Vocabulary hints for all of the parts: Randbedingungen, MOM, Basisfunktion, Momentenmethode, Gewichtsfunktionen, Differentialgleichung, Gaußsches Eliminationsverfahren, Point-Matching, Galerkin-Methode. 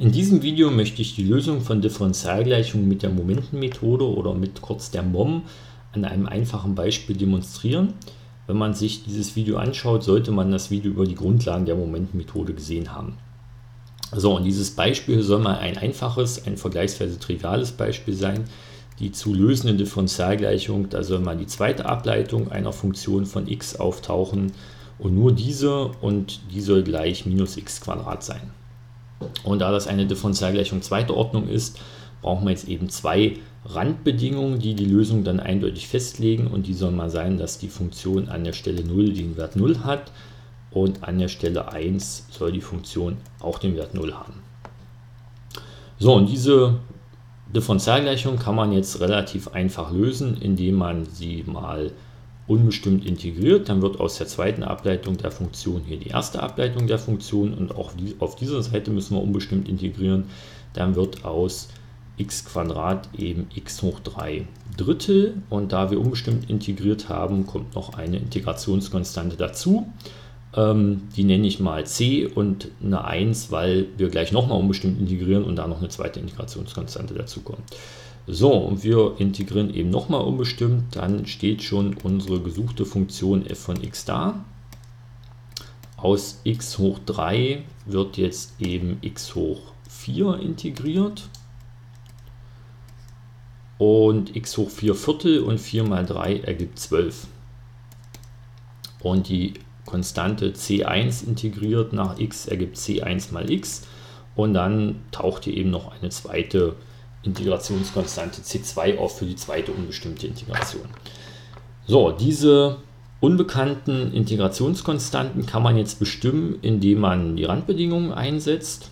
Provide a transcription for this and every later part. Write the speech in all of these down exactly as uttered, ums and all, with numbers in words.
In diesem Video möchte ich die Lösung von Differentialgleichungen mit der Momentenmethode oder mit kurz der M O M an einem einfachen Beispiel demonstrieren. Wenn man sich dieses Video anschaut, sollte man das Video über die Grundlagen der Momentenmethode gesehen haben. So, und dieses Beispiel soll mal ein einfaches, ein vergleichsweise triviales Beispiel sein. Die zu lösende Differentialgleichung, da soll mal die zweite Ableitung einer Funktion von x auftauchen und nur diese, und die soll gleich minus x Quadrat sein. Und da das eine Differentialgleichung zweiter Ordnung ist, brauchen wir jetzt eben zwei Randbedingungen, die die Lösung dann eindeutig festlegen, und die sollen mal sein, dass die Funktion an der Stelle null den Wert null hat und an der Stelle eins soll die Funktion auch den Wert null haben. So, und diese Differentialgleichung kann man jetzt relativ einfach lösen, indem man sie mal unbestimmt integriert. Dann wird aus der zweiten Ableitung der Funktion hier die erste Ableitung der Funktion, und auch auf dieser Seite müssen wir unbestimmt integrieren. Dann wird aus x Quadrat eben x hoch drei Drittel, und da wir unbestimmt integriert haben, kommt noch eine Integrationskonstante dazu. Ähm, die nenne ich mal c und eine eins, weil wir gleich nochmal unbestimmt integrieren und da noch eine zweite Integrationskonstante dazu kommt. So, und wir integrieren eben nochmal unbestimmt, dann steht schon unsere gesuchte Funktion f von x da. Aus x hoch drei wird jetzt eben x hoch vier integriert. Und x hoch vier Viertel und vier mal drei ergibt zwölf. Und die Konstante c eins integriert nach x ergibt c eins mal x. Und dann taucht hier eben noch eine zweite Integrationskonstante c zwei auf für die zweite unbestimmte Integration. So, diese unbekannten Integrationskonstanten kann man jetzt bestimmen, indem man die Randbedingungen einsetzt.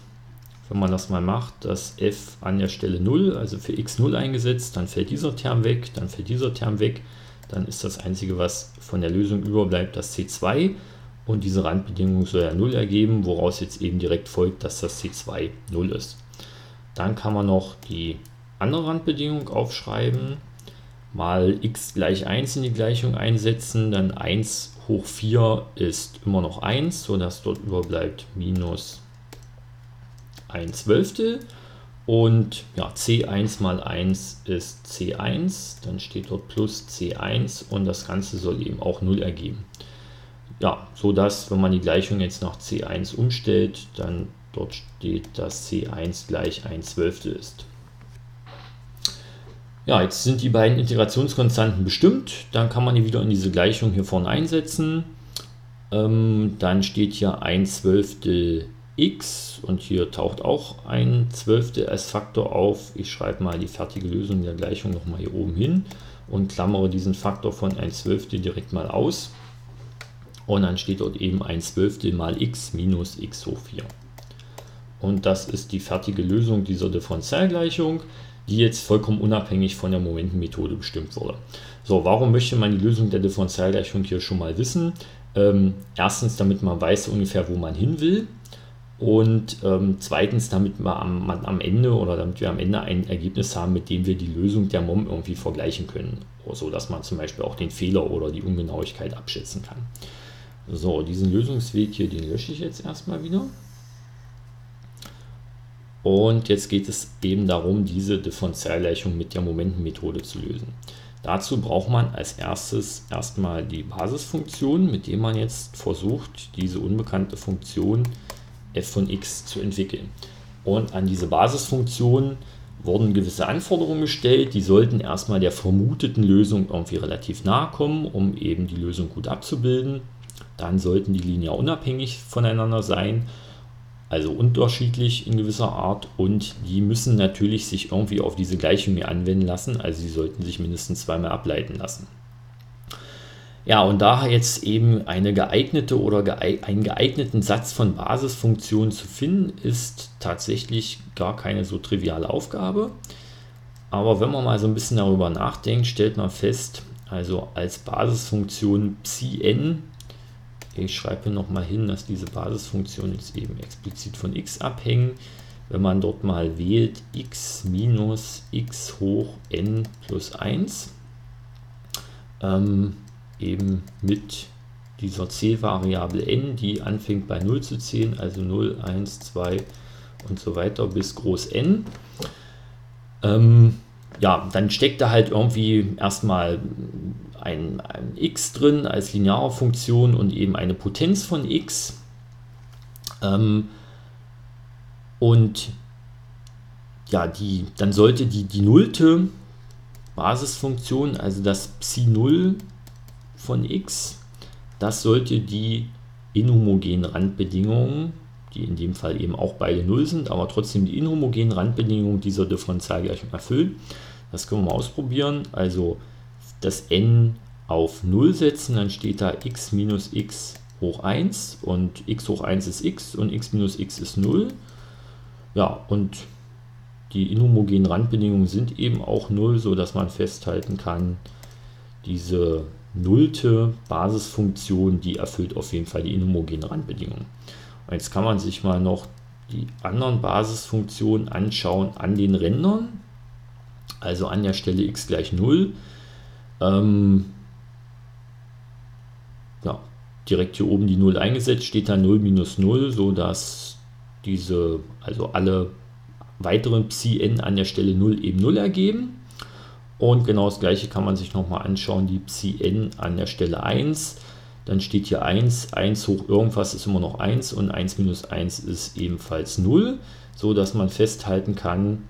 Wenn man das mal macht, dass f an der Stelle null, also für x null eingesetzt, dann fällt dieser Term weg, dann fällt dieser Term weg, dann ist das Einzige, was von der Lösung überbleibt, das c zwei, und diese Randbedingung soll ja null ergeben, woraus jetzt eben direkt folgt, dass das c zwei null ist. Dann kann man noch die andere Randbedingung aufschreiben, mal x gleich eins in die Gleichung einsetzen, dann eins hoch vier ist immer noch eins, sodass dort überbleibt minus ein Zwölftel, und ja, c eins mal eins ist c eins, dann steht dort plus c eins, und das Ganze soll eben auch null ergeben. Ja, sodass, wenn man die Gleichung jetzt nach c eins umstellt, dann dort steht, dass c eins gleich ein Zwölftel ist. Ja, jetzt sind die beiden Integrationskonstanten bestimmt. Dann kann man die wieder in diese Gleichung hier vorne einsetzen. Ähm, dann steht hier ein Zwölftel x, und hier taucht auch ein Zwölftel als Faktor auf. Ich schreibe mal die fertige Lösung der Gleichung nochmal hier oben hin und klammere diesen Faktor von ein Zwölftel direkt mal aus. Und dann steht dort eben ein Zwölftel mal x minus x hoch vier. Und das ist die fertige Lösung dieser Differentialgleichung, die jetzt vollkommen unabhängig von der Momentenmethode bestimmt wurde. So, warum möchte man die Lösung der Differentialgleichung hier schon mal wissen? Ähm, erstens, damit man weiß ungefähr, wo man hin will. Und ähm, zweitens, damit man am, man am Ende oder damit wir am Ende ein Ergebnis haben, mit dem wir die Lösung der M O M irgendwie vergleichen können. So dass man zum Beispiel auch den Fehler oder die Ungenauigkeit abschätzen kann. So, diesen Lösungsweg hier, den lösche ich jetzt erstmal wieder. Und jetzt geht es eben darum, diese Differentialgleichung mit der Momentenmethode zu lösen. Dazu braucht man als erstes erstmal die Basisfunktion, mit der man jetzt versucht, diese unbekannte Funktion f von x zu entwickeln. Und an diese Basisfunktion wurden gewisse Anforderungen gestellt, die sollten erstmal der vermuteten Lösung irgendwie relativ nahe kommen, um eben die Lösung gut abzubilden. Dann sollten die linear unabhängig voneinander sein, also unterschiedlich in gewisser Art, und die müssen natürlich sich irgendwie auf diese Gleichung hier anwenden lassen, also sie sollten sich mindestens zweimal ableiten lassen. Ja, und da jetzt eben eine geeignete oder geeig einen geeigneten Satz von Basisfunktionen zu finden, ist tatsächlich gar keine so triviale Aufgabe. Aber wenn man mal so ein bisschen darüber nachdenkt, stellt man fest, also als Basisfunktion ψn, ich schreibe hier nochmal hin, dass diese Basisfunktionen jetzt eben explizit von x abhängen. Wenn man dort mal wählt, x minus x hoch n plus eins, ähm, eben mit dieser c-Variable n, die anfängt bei null zu zählen, also null, eins, zwei und so weiter bis groß N. Ähm, ja, dann steckt da halt irgendwie erstmal ein, ein x drin als lineare Funktion und eben eine Potenz von x. Ähm, und ja, die, dann sollte die, die nullte Basisfunktion, also das Psi null von x, das sollte die inhomogenen Randbedingungen, die in dem Fall eben auch beide null sind, aber trotzdem die inhomogenen Randbedingungen dieser Differentialgleichung erfüllen. Das können wir mal ausprobieren. Also das n auf null setzen, dann steht da x minus x hoch eins und x hoch eins ist x und x minus x ist null. Ja, und die inhomogenen Randbedingungen sind eben auch null, sodass man festhalten kann, diese nullte Basisfunktion, die erfüllt auf jeden Fall die inhomogenen Randbedingungen. Und jetzt kann man sich mal noch die anderen Basisfunktionen anschauen an den Rändern, also an der Stelle x gleich null. Ähm, ja, direkt hier oben die null eingesetzt, steht da null minus null, sodass diese, also alle weiteren Psi-N an der Stelle null eben null ergeben. Und genau das gleiche kann man sich nochmal anschauen, die Psi-N an der Stelle eins. Dann steht hier eins, eins hoch irgendwas ist immer noch eins und eins minus eins ist ebenfalls null, sodass man festhalten kann,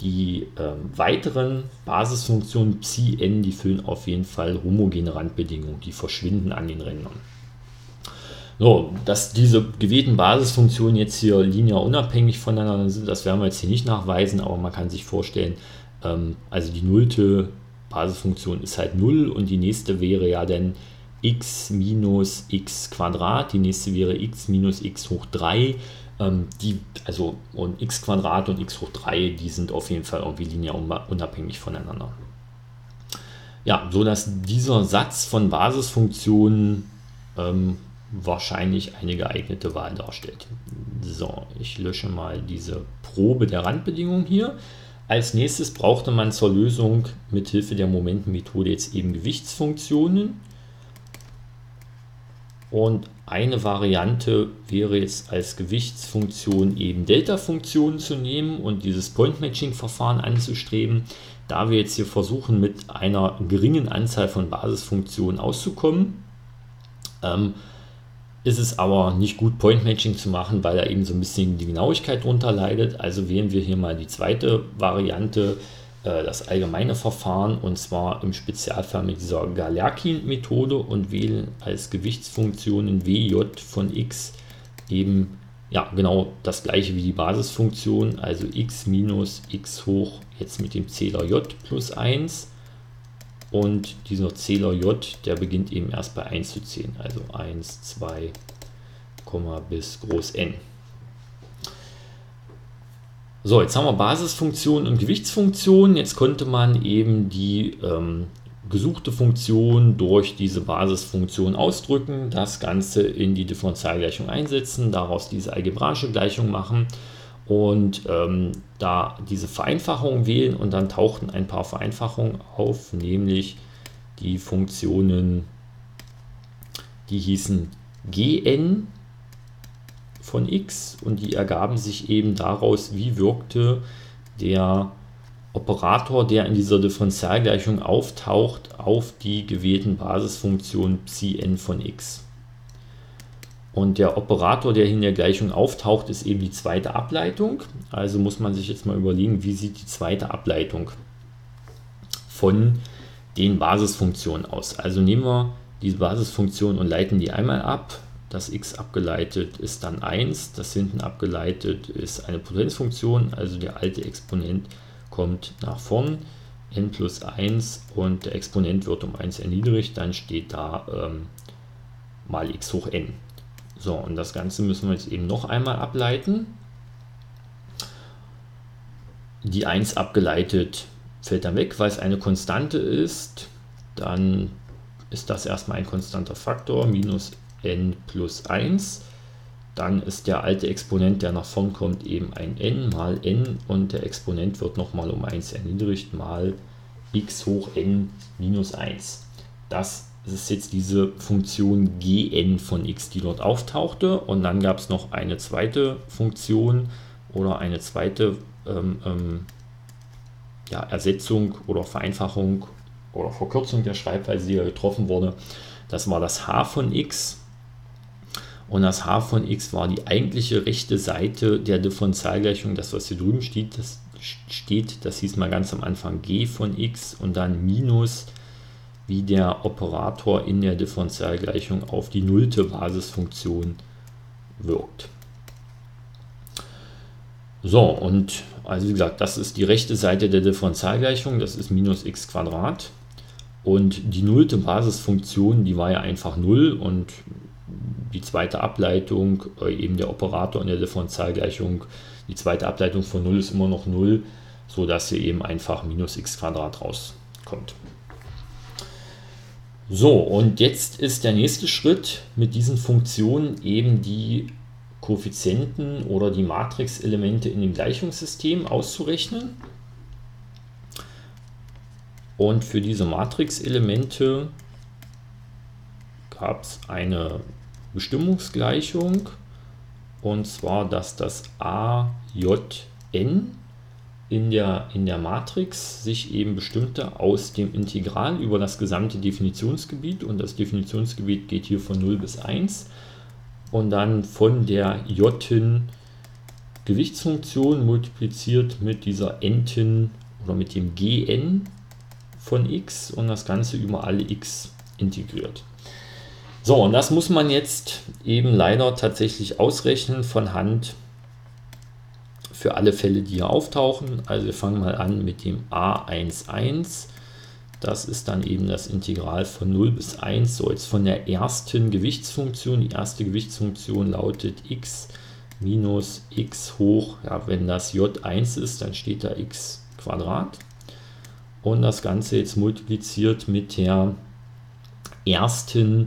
die äh, weiteren Basisfunktionen Psi-N, die füllen auf jeden Fall homogene Randbedingungen, die verschwinden an den Rändern. So, dass diese gewählten Basisfunktionen jetzt hier linear unabhängig voneinander sind, das werden wir jetzt hier nicht nachweisen, aber man kann sich vorstellen, ähm, also die nullte Basisfunktion ist halt null und die nächste wäre ja dann x minus x Quadrat, die nächste wäre x minus x hoch drei, ähm, die, also und x Quadrat und x hoch drei, die sind auf jeden Fall irgendwie linear unabhängig voneinander. Ja, sodass dieser Satz von Basisfunktionen ähm, wahrscheinlich eine geeignete Wahl darstellt. So, ich lösche mal diese Probe der Randbedingungen hier. Als nächstes brauchte man zur Lösung mithilfe der Momentenmethode jetzt eben Gewichtsfunktionen. Und eine Variante wäre jetzt als Gewichtsfunktion eben Delta-Funktionen zu nehmen und dieses Point-Matching-Verfahren anzustreben. Da wir jetzt hier versuchen, mit einer geringen Anzahl von Basisfunktionen auszukommen, ähm, ist es aber nicht gut, Point-Matching zu machen, weil da eben so ein bisschen die Genauigkeit drunter leidet. Also wählen wir hier mal die zweite Variante, äh, das allgemeine Verfahren, und zwar im Spezialfall mit dieser Galerkin-Methode, und wählen als Gewichtsfunktionen W J von x eben ja genau das gleiche wie die Basisfunktion, also x minus x hoch, jetzt mit dem Zähler J plus eins, und dieser Zähler J, der beginnt eben erst bei eins zu zählen, also eins, zwei, bis groß N. So, jetzt haben wir Basisfunktionen und Gewichtsfunktionen. Jetzt konnte man eben die ähm, gesuchte Funktion durch diese Basisfunktion ausdrücken, das Ganze in die Differentialgleichung einsetzen, daraus diese algebraische Gleichung machen und ähm, da diese Vereinfachung wählen, und dann tauchten ein paar Vereinfachungen auf, nämlich die Funktionen, die hießen Gn von x, und die ergaben sich eben daraus, wie wirkte der Operator, der in dieser Differentialgleichung auftaucht, auf die gewählten Basisfunktionen Psi-n von x. Und der Operator, der in der Gleichung auftaucht, ist eben die zweite Ableitung. Also muss man sich jetzt mal überlegen, wie sieht die zweite Ableitung von den Basisfunktionen aus. Also nehmen wir diese Basisfunktion und leiten die einmal ab. Das x abgeleitet ist dann eins, das hinten abgeleitet ist eine Potenzfunktion, also der alte Exponent kommt nach vorn, n plus eins, und der Exponent wird um eins erniedrigt, dann steht da ähm, mal x hoch n. So, und das Ganze müssen wir jetzt eben noch einmal ableiten. Die eins abgeleitet fällt dann weg, weil es eine Konstante ist. Dann ist das erstmal ein konstanter Faktor, minus n plus eins. Dann ist der alte Exponent, der nach vorn kommt, eben ein n mal n, und der Exponent wird nochmal um eins erniedrigt mal x hoch n minus eins. Das Das ist jetzt diese Funktion Gn von x, die dort auftauchte, und dann gab es noch eine zweite Funktion, oder eine zweite ähm, ähm, ja, Ersetzung oder Vereinfachung oder Verkürzung der Schreibweise, die getroffen wurde. Das war das h von x, und das h von x war die eigentliche rechte Seite der Differentialgleichung. Das, was hier drüben steht, das, steht, das hieß mal ganz am Anfang g von x und dann minus, wie der Operator in der Differentialgleichung auf die nullte Basisfunktion wirkt. So, und also wie gesagt, das ist die rechte Seite der Differentialgleichung, das ist minus x Quadrat. Und die nullte Basisfunktion, die war ja einfach null, und die zweite Ableitung, äh, eben der Operator in der Differentialgleichung, die zweite Ableitung von null ist immer noch null, sodass hier eben einfach minus x Quadrat rauskommt. So, und jetzt ist der nächste Schritt, mit diesen Funktionen eben die Koeffizienten oder die Matrixelemente in dem Gleichungssystem auszurechnen. Und für diese Matrixelemente gab es eine Bestimmungsgleichung, und zwar, dass das A, J, N in der, in der Matrix sich eben bestimmte aus dem Integral über das gesamte Definitionsgebiet, und das Definitionsgebiet geht hier von null bis eins, und dann von der J-ten Gewichtsfunktion multipliziert mit dieser N-ten oder mit dem G N von x, und das Ganze über alle x integriert. So, und das muss man jetzt eben leider tatsächlich ausrechnen von Hand für alle Fälle, die hier auftauchen. Also wir fangen mal an mit dem a eins Komma eins. Das ist dann eben das Integral von null bis eins. So, jetzt von der ersten Gewichtsfunktion. Die erste Gewichtsfunktion lautet x minus x hoch, ja, wenn das j eins ist, dann steht da x Quadrat. Und das Ganze jetzt multipliziert mit der ersten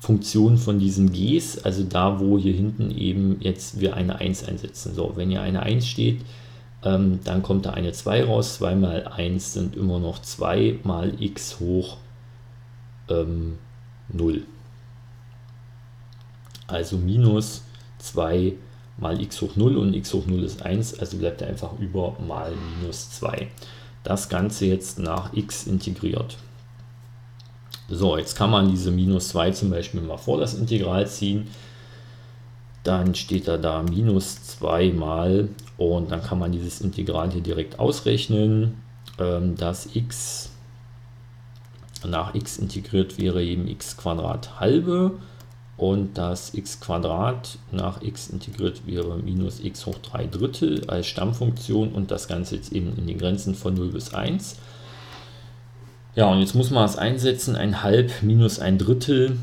Funktion von diesen Gs, also da, wo hier hinten eben jetzt wir eine eins einsetzen. So, wenn hier eine eins steht, ähm, dann kommt da eine zwei raus. zwei mal eins sind immer noch zwei mal x hoch ähm, null. Also minus zwei mal x hoch null, und x hoch null ist eins, also bleibt da einfach über mal minus zwei. Das Ganze jetzt nach x integriert. So, jetzt kann man diese minus zwei zum Beispiel mal vor das Integral ziehen. Dann steht da da minus zwei mal, und dann kann man dieses Integral hier direkt ausrechnen. Ähm, dass x nach x integriert wäre eben x Quadrat halbe, und das x Quadrat nach x integriert wäre minus x hoch drei Drittel als Stammfunktion, und das Ganze jetzt eben in den Grenzen von null bis eins. Ja, und jetzt muss man es einsetzen. Ein halb minus ein Drittel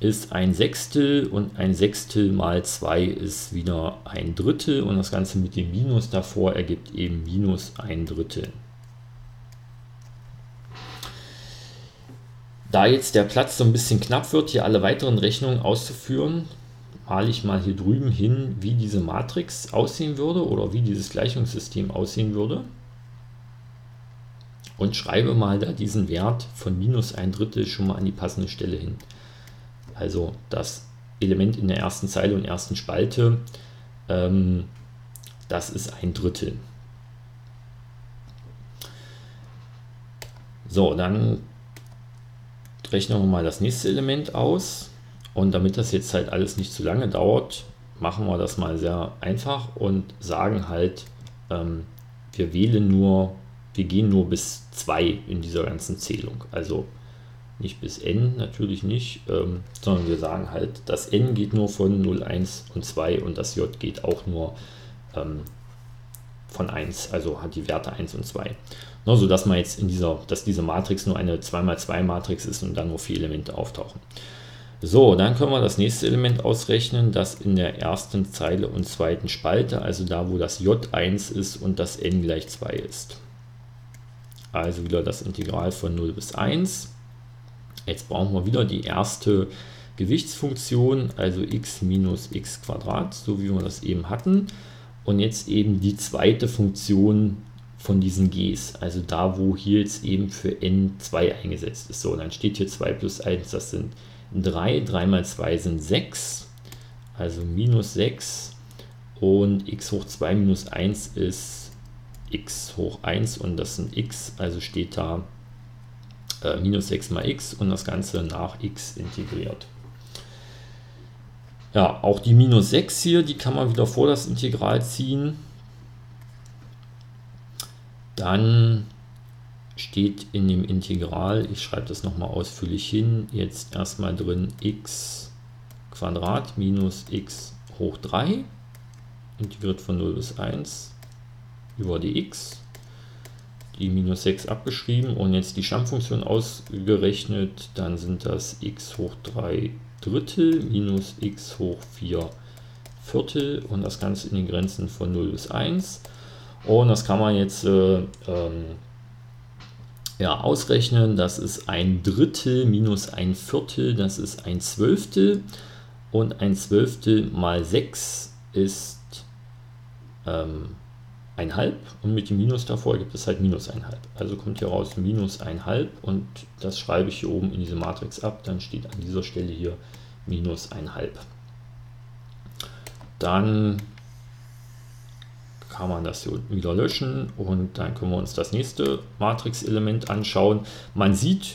ist ein Sechstel, und ein Sechstel mal zwei ist wieder ein Drittel, und das Ganze mit dem Minus davor ergibt eben minus ein Drittel. Da jetzt der Platz so ein bisschen knapp wird, hier alle weiteren Rechnungen auszuführen, male ich mal hier drüben hin, wie diese Matrix aussehen würde oder wie dieses Gleichungssystem aussehen würde, und schreibe mal da diesen Wert von minus ein Drittel schon mal an die passende Stelle hin. Also das Element in der ersten Zeile und ersten Spalte, ähm, das ist ein Drittel. So, dann rechnen wir mal das nächste Element aus, und damit das jetzt halt alles nicht zu lange dauert, machen wir das mal sehr einfach und sagen halt, ähm, wir wählen nur, wir gehen nur bis zwei in dieser ganzen Zählung, also nicht bis n, natürlich nicht, ähm, sondern wir sagen halt, das n geht nur von null, eins und zwei, und das j geht auch nur ähm, von eins, also hat die Werte eins und zwei. No, so dass man jetzt in dieser, dass diese Matrix nur eine zwei mal zwei Matrix ist und dann nur vier Elemente auftauchen. So, dann können wir das nächste Element ausrechnen, das in der ersten Zeile und zweiten Spalte, also da, wo das j eins ist und das n gleich zwei ist. Also wieder das Integral von null bis eins. Jetzt brauchen wir wieder die erste Gewichtsfunktion, also x minus x Quadrat, so wie wir das eben hatten. Und jetzt eben die zweite Funktion von diesen Gs, also da, wo hier jetzt eben für n zwei eingesetzt ist. So, und dann steht hier zwei plus eins, das sind drei, drei mal zwei sind sechs, also minus sechs, und x hoch zwei minus eins ist x hoch eins und das sind x, also steht da äh, minus sechs mal x und das Ganze nach x integriert. Ja, auch die minus sechs hier, die kann man wieder vor das Integral ziehen. Dann steht in dem Integral, ich schreibe das nochmal ausführlich hin, jetzt erstmal drin x Quadrat minus x hoch drei, integriert von null bis eins über die x, die minus sechs abgeschrieben und jetzt die Stammfunktion ausgerechnet, dann sind das x hoch drei Drittel minus x hoch vier Viertel und das Ganze in den Grenzen von null bis eins. Und das kann man jetzt äh, ähm, ja, ausrechnen, das ist ein Drittel minus ein Viertel, das ist ein Zwölftel und ein Zwölftel mal sechs ist ähm, ein Halb und mit dem Minus davor gibt es halt minus ein Halb. Also kommt hier raus minus ein Halb und das schreibe ich hier oben in diese Matrix ab, dann steht an dieser Stelle hier minus ein Halb. Dann kann man das hier unten wieder löschen und dann können wir uns das nächste Matrixelement anschauen. Man sieht,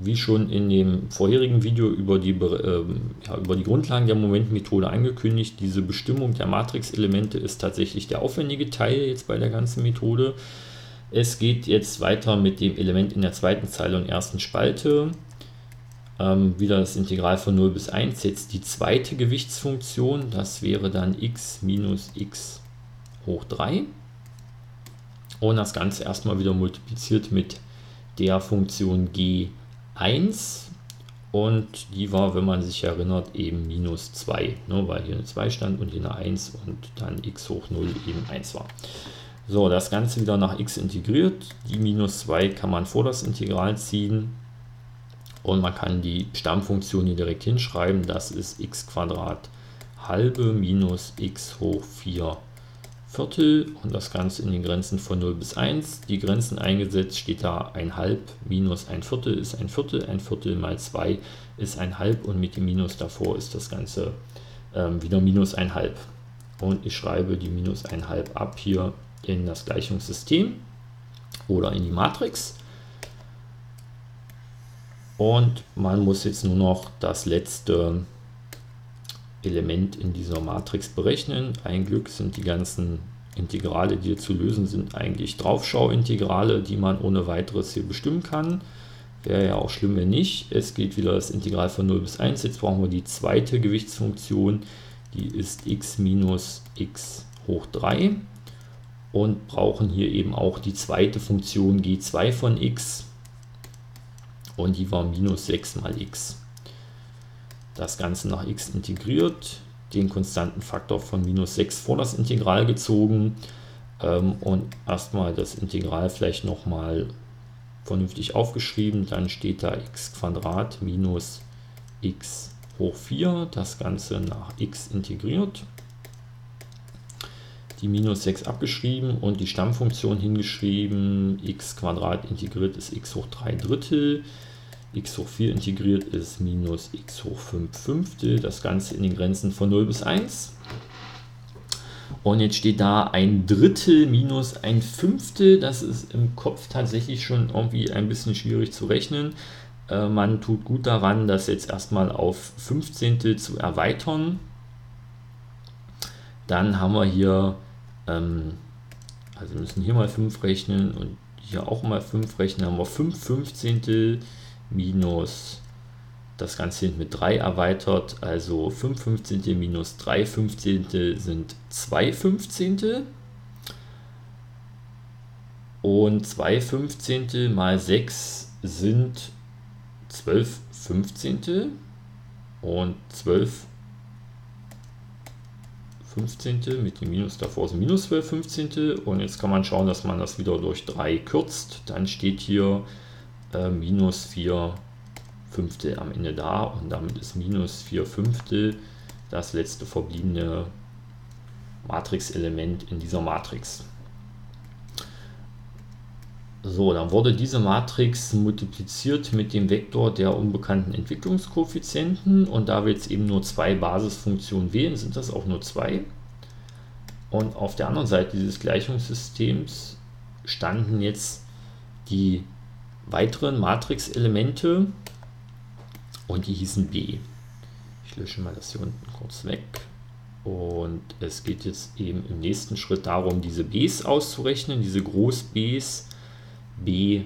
wie schon in dem vorherigen Video über die, äh, ja, über die Grundlagen der Momentenmethode angekündigt, diese Bestimmung der Matrixelemente ist tatsächlich der aufwendige Teil jetzt bei der ganzen Methode. Es geht jetzt weiter mit dem Element in der zweiten Zeile und ersten Spalte. Ähm, wieder das Integral von null bis eins, jetzt die zweite Gewichtsfunktion, das wäre dann x minus x hoch drei und das Ganze erstmal wieder multipliziert mit der Funktion g eins und die war, wenn man sich erinnert, eben minus zwei, ne, weil hier eine zwei stand und hier eine eins und dann x hoch null eben eins war. So, das Ganze wieder nach x integriert, die minus zwei kann man vor das Integral ziehen und man kann die Stammfunktion hier direkt hinschreiben, das ist x Quadrat halbe minus x hoch vier Viertel und das Ganze in den Grenzen von null bis eins. Die Grenzen eingesetzt steht da ein Halb minus ein Viertel ist ein Viertel, ein Viertel mal zwei ist ein Halb und mit dem Minus davor ist das Ganze ähm, wieder minus ein Halb. Und ich schreibe die minus ein Halb ab hier in das Gleichungssystem oder in die Matrix. Und man muss jetzt nur noch das letzte Element in dieser Matrix berechnen. Ein Glück sind die ganzen Integrale, die hier zu lösen sind, eigentlich Draufschau-Integrale, die man ohne weiteres hier bestimmen kann. Wäre ja auch schlimm, wenn nicht. Es geht wieder das Integral von null bis eins. Jetzt brauchen wir die zweite Gewichtsfunktion, die ist x minus x hoch drei und brauchen hier eben auch die zweite Funktion g zwei von x und die war minus sechs mal x. Das Ganze nach x integriert, den konstanten Faktor von minus sechs vor das Integral gezogen ähm, und erstmal das Integral vielleicht nochmal vernünftig aufgeschrieben, dann steht da x Quadrat minus x hoch vier, das Ganze nach x integriert, die minus sechs abgeschrieben und die Stammfunktion hingeschrieben, x Quadrat integriert ist x hoch drei Drittel, x hoch vier integriert ist minus x hoch fünf Fünftel, das Ganze in den Grenzen von null bis eins. Und jetzt steht da ein Drittel minus ein Fünftel, das ist im Kopf tatsächlich schon irgendwie ein bisschen schwierig zu rechnen. Äh, man tut gut daran, das jetzt erstmal auf Fünfzehntel zu erweitern. Dann haben wir hier, ähm, also müssen hier mal fünf rechnen und hier auch mal fünf rechnen, haben wir fünf Fünfzehntel minus, das Ganze mit drei erweitert, also fünf Fünfzehntel minus drei Fünfzehntel sind zwei Fünfzehntel und zwei Fünfzehntel mal sechs sind zwölf Fünfzehntel und zwölf Fünfzehntel mit dem Minus davor sind minus zwölf Fünfzehntel und jetzt kann man schauen, dass man das wieder durch drei kürzt, dann steht hier minus vier Fünftel am Ende da und damit ist minus vier Fünftel das letzte verbliebene Matrixelement in dieser Matrix. So, dann wurde diese Matrix multipliziert mit dem Vektor der unbekannten Entwicklungskoeffizienten und da wir jetzt eben nur zwei Basisfunktionen wählen, sind das auch nur zwei. Und auf der anderen Seite dieses Gleichungssystems standen jetzt die weiteren Matrixelemente und die hießen B. Ich lösche mal das hier unten kurz weg. Und es geht jetzt eben im nächsten Schritt darum, diese Bs auszurechnen, diese Groß-Bs, B,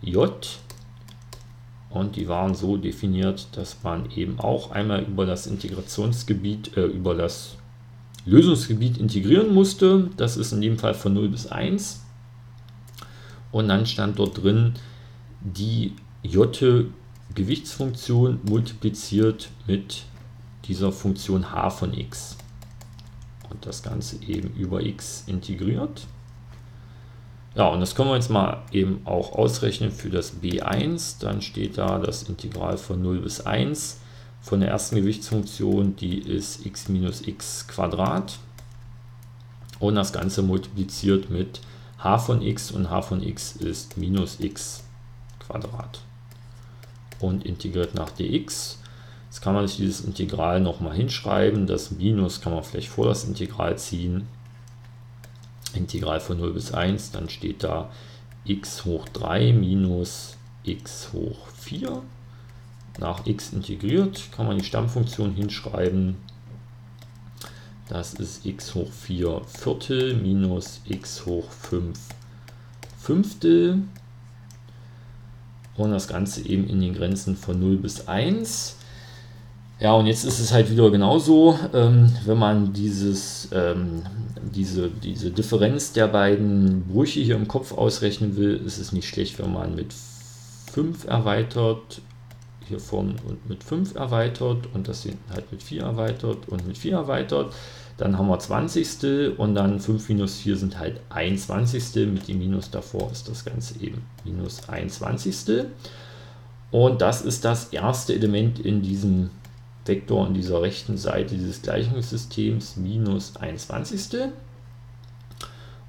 J. Und die waren so definiert, dass man eben auch einmal über das Integrationsgebiet, äh, über das Lösungsgebiet integrieren musste. Das ist in dem Fall von null bis eins. Und dann stand dort drin, die J Gewichtsfunktion multipliziert mit dieser Funktion h von x. Und das Ganze eben über x integriert. Ja, und das können wir jetzt mal eben auch ausrechnen für das b eins. Dann steht da das Integral von null bis eins von der ersten Gewichtsfunktion, die ist x minus x Quadrat. Und das Ganze multipliziert mit h von x, und h von x ist minus x Quadrat. Und integriert nach dx. Jetzt kann man sich dieses Integral nochmal hinschreiben. Das Minus kann man vielleicht vor das Integral ziehen. Integral von null bis eins, dann steht da x hoch drei minus x hoch vier. Nach x integriert kann man die Stammfunktion hinschreiben. Das ist x hoch vier Viertel minus x hoch fünf Fünftel. Und das Ganze eben in den Grenzen von null bis eins. Ja, und jetzt ist es halt wieder genauso, ähm, wenn man dieses, ähm, diese, diese Differenz der beiden Brüche hier im Kopf ausrechnen will, ist es nicht schlecht, wenn man mit fünf erweitert, hier vorne und mit fünf erweitert und das hinten halt mit vier erweitert und mit vier erweitert. Dann haben wir zwanzigstel und dann fünf minus vier sind halt einundzwanzigstel, mit dem Minus davor ist das Ganze eben minus einundzwanzigstel. Und das ist das erste Element in diesem Vektor, an dieser rechten Seite dieses Gleichungssystems, minus einundzwanzigstel.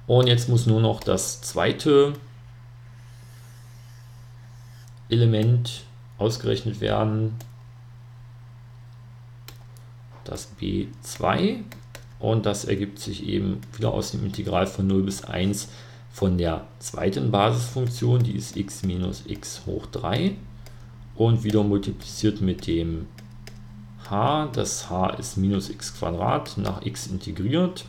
Und jetzt muss nur noch das zweite Element ausgerechnet werden, das b zwei. Und das ergibt sich eben wieder aus dem Integral von null bis eins von der zweiten Basisfunktion, die ist x minus x hoch drei. Und wieder multipliziert mit dem h, das h ist minus x Quadrat, nach x integriert.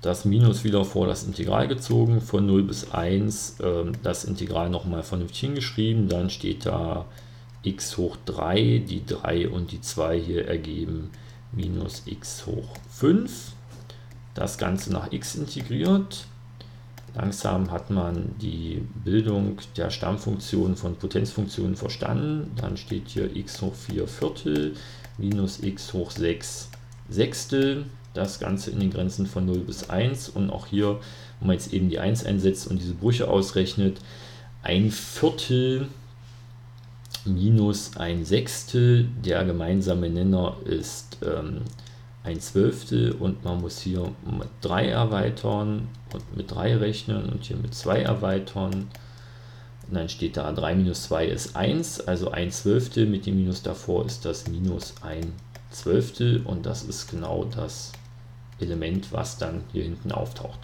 Das Minus wieder vor das Integral gezogen, von null bis eins, das Integral nochmal vernünftig hingeschrieben, dann steht da x hoch drei, die drei und die zwei hier ergeben minus x hoch fünf. Das Ganze nach x integriert. Langsam hat man die Bildung der Stammfunktionen von Potenzfunktionen verstanden. Dann steht hier x hoch vier Viertel minus x hoch sechs Sechstel. Das Ganze in den Grenzen von null bis eins. Und auch hier, wenn man jetzt eben die eins einsetzt und diese Brüche ausrechnet, ein Viertel minus ein Sechstel. Der gemeinsame Nenner ist ähm, ein Zwölftel und man muss hier mit drei erweitern und mit drei rechnen und hier mit zwei erweitern. Und dann steht da drei minus zwei ist eins, also ein Zwölftel, mit dem Minus davor ist das minus ein Zwölftel und das ist genau das Element, was dann hier hinten auftaucht.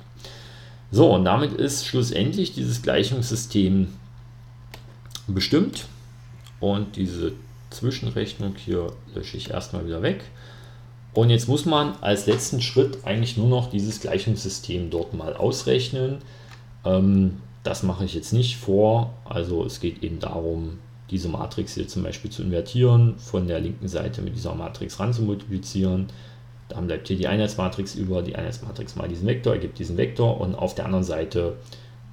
So, und damit ist schlussendlich dieses Gleichungssystem bestimmt und diese Zwischenrechnung hier lösche ich erstmal wieder weg. Und jetzt muss man als letzten Schritt eigentlich nur noch dieses Gleichungssystem dort mal ausrechnen. Ähm, das mache ich jetzt nicht vor. Also es geht eben darum, diese Matrix hier zum Beispiel zu invertieren, von der linken Seite mit dieser Matrix ran zu multiplizieren. Dann bleibt hier die Einheitsmatrix über, die Einheitsmatrix mal diesen Vektor, ergibt diesen Vektor. Und auf der anderen Seite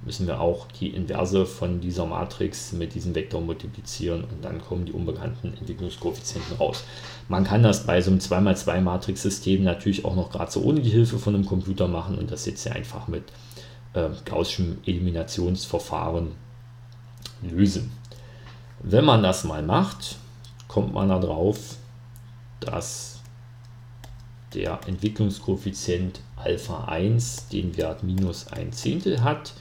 müssen wir auch die Inverse von dieser Matrix mit diesem Vektor multiplizieren und dann kommen die unbekannten Entwicklungskoeffizienten raus. Man kann das bei so einem zwei mal zwei Matrixsystem natürlich auch noch gerade so ohne die Hilfe von einem Computer machen und das jetzt ja einfach mit äh, Gaußschem Eliminationsverfahren lösen. Wenn man das mal macht, kommt man darauf, dass der Entwicklungskoeffizient Alpha eins den Wert minus ein Zehntel hat.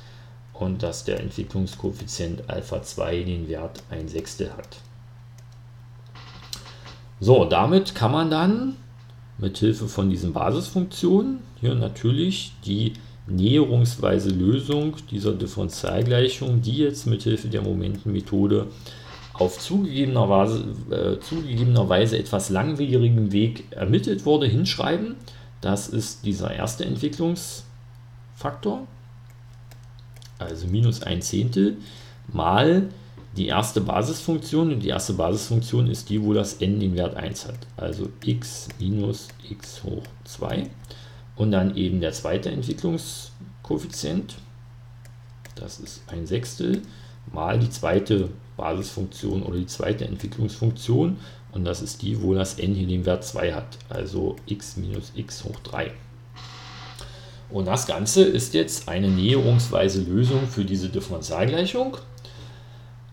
Und dass der Entwicklungskoeffizient Alpha zwei den Wert ein Sechstel hat. So, damit kann man dann mithilfe von diesen Basisfunktionen hier natürlich die näherungsweise Lösung dieser Differentialgleichung, die jetzt mithilfe der Momentenmethode auf zugegebenerweise, äh, zugegebenerweise etwas langwierigem Weg ermittelt wurde, hinschreiben. Das ist dieser erste Entwicklungsfaktor, also minus ein Zehntel, mal die erste Basisfunktion, und die erste Basisfunktion ist die, wo das n den Wert eins hat, also x minus x hoch zwei, und dann eben der zweite Entwicklungskoeffizient, das ist ein Sechstel, mal die zweite Basisfunktion oder die zweite Entwicklungsfunktion, und das ist die, wo das n hier den Wert zwei hat, also x minus x hoch drei. Und das Ganze ist jetzt eine näherungsweise Lösung für diese Differentialgleichung.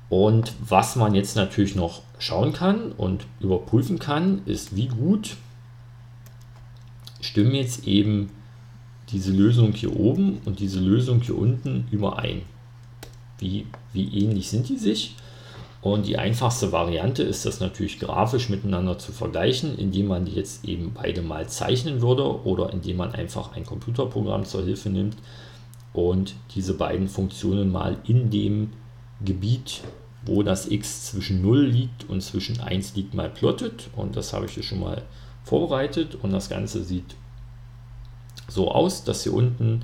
Und was man jetzt natürlich noch schauen kann und überprüfen kann, ist, wie gut stimmen jetzt eben diese Lösung hier oben und diese Lösung hier unten überein. Wie, wie ähnlich sind die sich? Und die einfachste Variante ist das natürlich grafisch miteinander zu vergleichen, indem man die jetzt eben beide mal zeichnen würde oder indem man einfach ein Computerprogramm zur Hilfe nimmt und diese beiden Funktionen mal in dem Gebiet, wo das x zwischen null liegt und zwischen eins liegt, mal plottet. Und das habe ich hier schon mal vorbereitet. Und das Ganze sieht so aus, dass hier unten,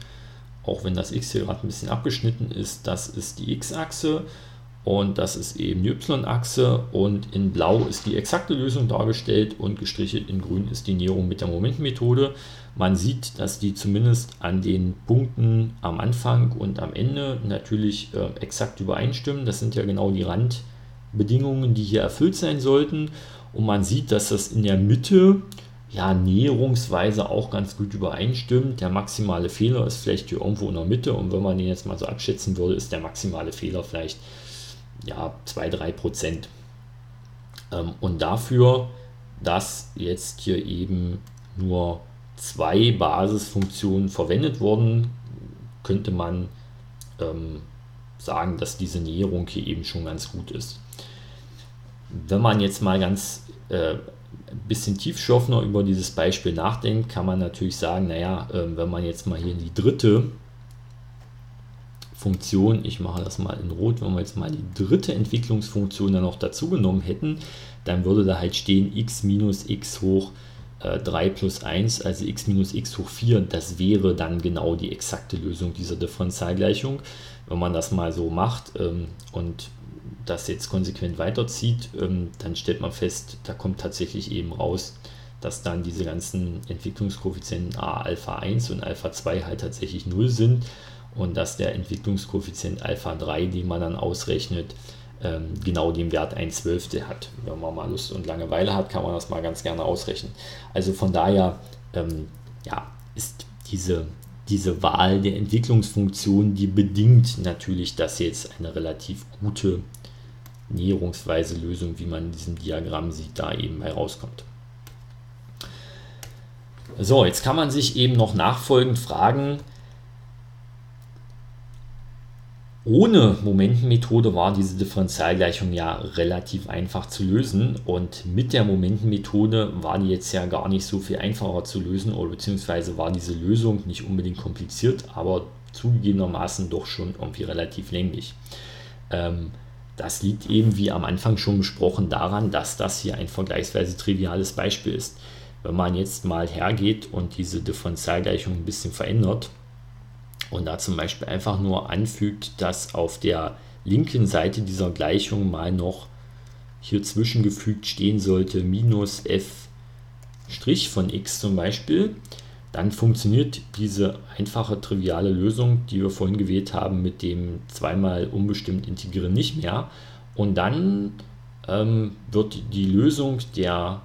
auch wenn das x hier gerade ein bisschen abgeschnitten ist, das ist die x-Achse und das ist eben die y-Achse, und in blau ist die exakte Lösung dargestellt und gestrichelt in grün ist die Näherung mit der Momentenmethode. Man sieht, dass die zumindest an den Punkten am Anfang und am Ende natürlich äh, exakt übereinstimmen. Das sind ja genau die Randbedingungen, die hier erfüllt sein sollten, und man sieht, dass das in der Mitte ja näherungsweise auch ganz gut übereinstimmt. Der maximale Fehler ist vielleicht hier irgendwo in der Mitte, und wenn man den jetzt mal so abschätzen würde, ist der maximale Fehler vielleicht ja zwei bis drei Prozent. Ähm, und dafür, dass jetzt hier eben nur zwei Basisfunktionen verwendet wurden, könnte man ähm, sagen, dass diese Näherung hier eben schon ganz gut ist. Wenn man jetzt mal ganz äh, ein bisschen tiefschürfender über dieses Beispiel nachdenkt, kann man natürlich sagen, naja, äh, wenn man jetzt mal hier in die dritte Funktion, ich mache das mal in Rot, wenn wir jetzt mal die dritte Entwicklungsfunktion dann noch dazu genommen hätten, dann würde da halt stehen x minus x hoch äh, drei plus eins, also x minus x hoch vier. Das wäre dann genau die exakte Lösung dieser Differentialgleichung. Wenn man das mal so macht ähm, und das jetzt konsequent weiterzieht, ähm, dann stellt man fest, da kommt tatsächlich eben raus, dass dann diese ganzen Entwicklungskoeffizienten a, Alpha eins und Alpha zwei halt tatsächlich null sind. Und dass der Entwicklungskoeffizient Alpha drei, den man dann ausrechnet, ähm, genau den Wert ein Zwölftel hat. Wenn man mal Lust und Langeweile hat, kann man das mal ganz gerne ausrechnen. Also von daher ähm, ja, ist diese, diese Wahl der Entwicklungsfunktion, die bedingt natürlich, dass jetzt eine relativ gute näherungsweise Lösung, wie man in diesem Diagramm sieht, da eben bei rauskommt. So, jetzt kann man sich eben noch nachfolgend fragen, ohne Momentenmethode war diese Differentialgleichung ja relativ einfach zu lösen, und mit der Momentenmethode war die jetzt ja gar nicht so viel einfacher zu lösen, oder beziehungsweise war diese Lösung nicht unbedingt kompliziert, aber zugegebenermaßen doch schon irgendwie relativ länglich. Ähm, das liegt eben, wie am Anfang schon besprochen, daran, dass das hier ein vergleichsweise triviales Beispiel ist. Wenn man jetzt mal hergeht und diese Differentialgleichung ein bisschen verändert, und da zum Beispiel einfach nur anfügt, dass auf der linken Seite dieser Gleichung mal noch hier zwischengefügt stehen sollte minus f' von x zum Beispiel, dann funktioniert diese einfache, triviale Lösung, die wir vorhin gewählt haben, mit dem zweimal unbestimmt integrieren nicht mehr. Und dann ähm, wird die Lösung der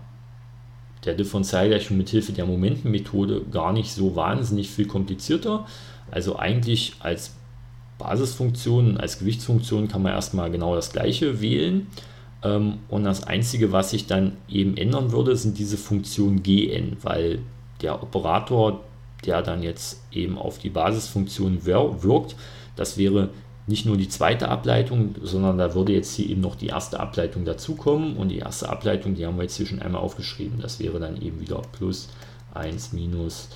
der Differentialgleichung mithilfe der Momentenmethode gar nicht so wahnsinnig viel komplizierter. Also eigentlich als Basisfunktion, als Gewichtsfunktion kann man erstmal genau das gleiche wählen. Und das Einzige, was sich dann eben ändern würde, sind diese Funktion gn, weil der Operator, der dann jetzt eben auf die Basisfunktion wirkt, das wäre nicht nur die zweite Ableitung, sondern da würde jetzt hier eben noch die erste Ableitung dazukommen. Und die erste Ableitung, die haben wir jetzt hier schon einmal aufgeschrieben. Das wäre dann eben wieder plus eins minus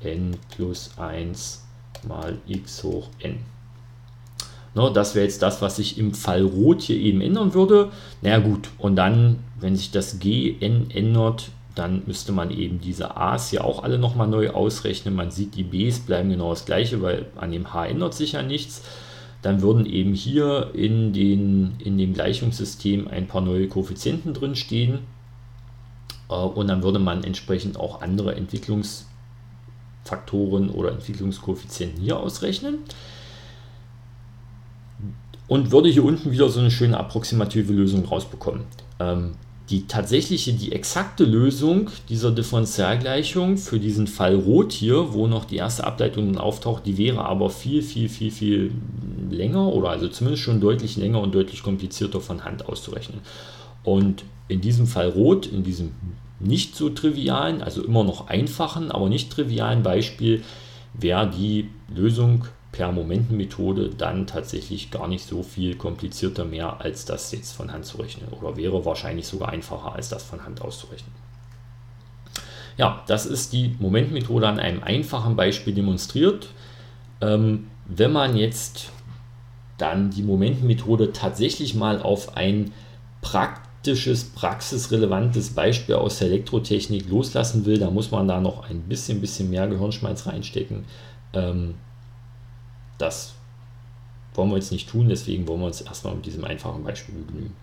n plus eins mal x hoch n. No, das wäre jetzt das, was sich im Fall Rot hier eben ändern würde. Na gut, und dann, wenn sich das Gn ändert, dann müsste man eben diese A's hier auch alle nochmal neu ausrechnen. Man sieht, die B's bleiben genau das gleiche, weil an dem H ändert sich ja nichts. Dann würden eben hier in, den, in dem Gleichungssystem ein paar neue Koeffizienten drin stehen. Und dann würde man entsprechend auch andere Entwicklungsfaktoren oder Entwicklungskoeffizienten hier ausrechnen. Und würde hier unten wieder so eine schöne approximative Lösung rausbekommen. Ähm, die tatsächliche, die exakte Lösung dieser Differentialgleichung für diesen Fall Rot hier, wo noch die erste Ableitung auftaucht, die wäre aber viel, viel, viel, viel länger oder also zumindest schon deutlich länger und deutlich komplizierter von Hand auszurechnen. Und in diesem Fall Rot, in diesem nicht so trivialen, also immer noch einfachen, aber nicht trivialen Beispiel, wäre die Lösung per Momentenmethode dann tatsächlich gar nicht so viel komplizierter mehr, als das jetzt von Hand zu rechnen, oder wäre wahrscheinlich sogar einfacher, als das von Hand auszurechnen. Ja, das ist die Momentenmethode an einem einfachen Beispiel demonstriert. Ähm, wenn man jetzt dann die Momentenmethode tatsächlich mal auf ein praktisches, praxisrelevantes Beispiel aus der Elektrotechnik loslassen will, dann muss man da noch ein bisschen, bisschen mehr Gehirnschmalz reinstecken. Ähm, Das wollen wir jetzt nicht tun, deswegen wollen wir uns erstmal mit diesem einfachen Beispiel begnügen.